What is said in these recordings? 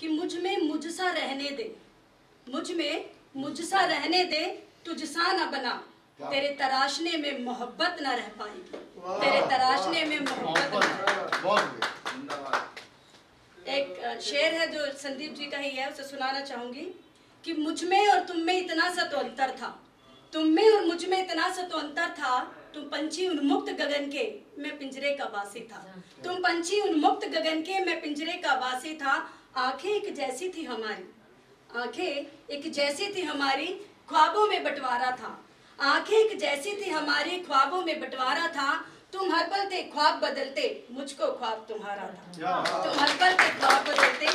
कि मुझ में मुझसा रहने दे, मुझ में मुझसा रहने दे, तुझसा न बना, तेरे तराशने में मोहब्बत न रह पाएगी, तेरे तराशने में मोहब्बत। एक शेर है जो संदीप जी का ही है, उसे सुनाना चाहूंगी कि मुझ में और तुम में इतना सा तो अंतर था, तुम में और मुझ में इतना सा तो अंतर था, तुम पंछी उन्मुक्त गगन के, मैं पिंजरे का वासी था, तुम पंछी उन्मुक्त गगन के, मैं पिंजरे का वासी था। आंखें एक जैसी थी हमारी, आंखें एक जैसी थी हमारी, ख्वाबों में बंटवारा था, आंखें एक जैसी थी हमारी, ख्वाबों में बंटवारा था। तुम हर पल थे ख्वाब बदलते, मुझको ख्वाब तुम्हारा था, तुम हर पल थे ख्वाब बदलते,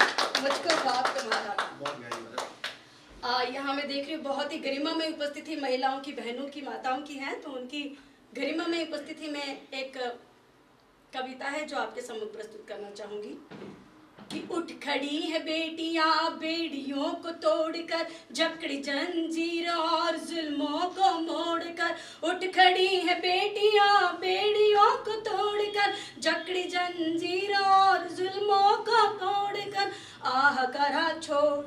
मुझको ख्वाब तुम्हारा था। यहाँ मैं देख रही हूँ बहुत ही गरिमा में उपस्थित ही महिलाओं की, बहनों की, माताओं की हैं, तो उनकी गरिमा में उपस्थित ही मैं एक कविता है जो आपके सम्मुख प्रस्तुत करना चाहूंगी कि उठ खड़ी है बेटियां बेड़ियों को तोड़कर, जकड़ी जंजीर और जुल्मों को मोड़कर, उठ खड़ी है बेटियां बेड़ियों को तोड़कर, जकड़ी जंजीर और जुल्मों को मोड़कर, आह करा छोड़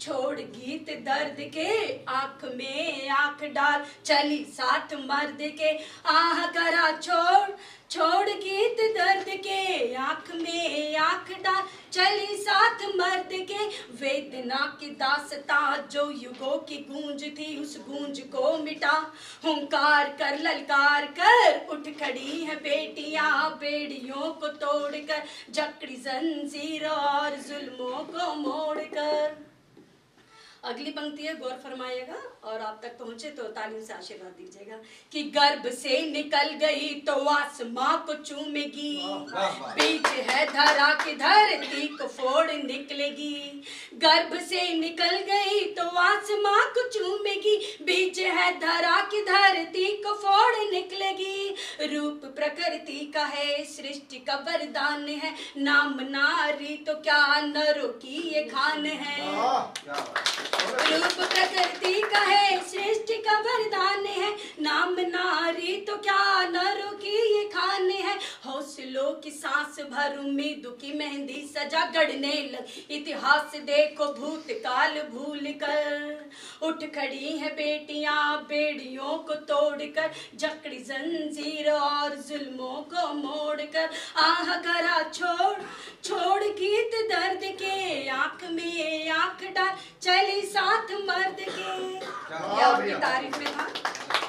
छोड़ गीत दर्द के, आंख में आंख डाल चली साथ मर्द के, आह करा छोड़ छोड़ गीत दर्द के, आंख में आंख डाल चली साथ मर्द के। वेदना की दास्तां जो युगों की गूंज थी, उस गूंज को मिटा हुंकार कर ललकार कर, उठ खड़ी है बेटियां बेड़ियों को तोड़कर, जकड़ी जंजीर और जुल्मों को मोड़कर। अगली पंक्ति है, गौर फरमाइएगा और आप तक पहुंचे तो तालियों से आशीर्वाद दीजिएगा कि गर्भ से निकल गई तो आसमां को चूमेगी, बीच है धरा की धरती को फोड़ निकलेगी, गर्भ से निकल गई तो आसमां को चूमेगी, बीच है धरा की धरती को फोड़ निकलेगी। रूप प्रकृति का है सृष्टि का वरदान है, नाम नारी तो क्या नरों की ये खान है, रूप प्रकृति का है सृष्टि का वरदान है, नाम नारी तो क्या नरों की ये खान है। हौसलों की सांस भर उम्मीदों की मेहंदी सजा, गढ़ने लग इतिहास देखो भूतकाल भूल कर, उठ खड़ी है बेटियां बेड़ियों को तोड़कर, जकड़ी जंजीर और जुल्मों को मोड़कर, आह करा छोड़ छोड़ गीत दर्द के, आंख में आंख डाल चली साथ मर्द के। आपकी तारीफ में था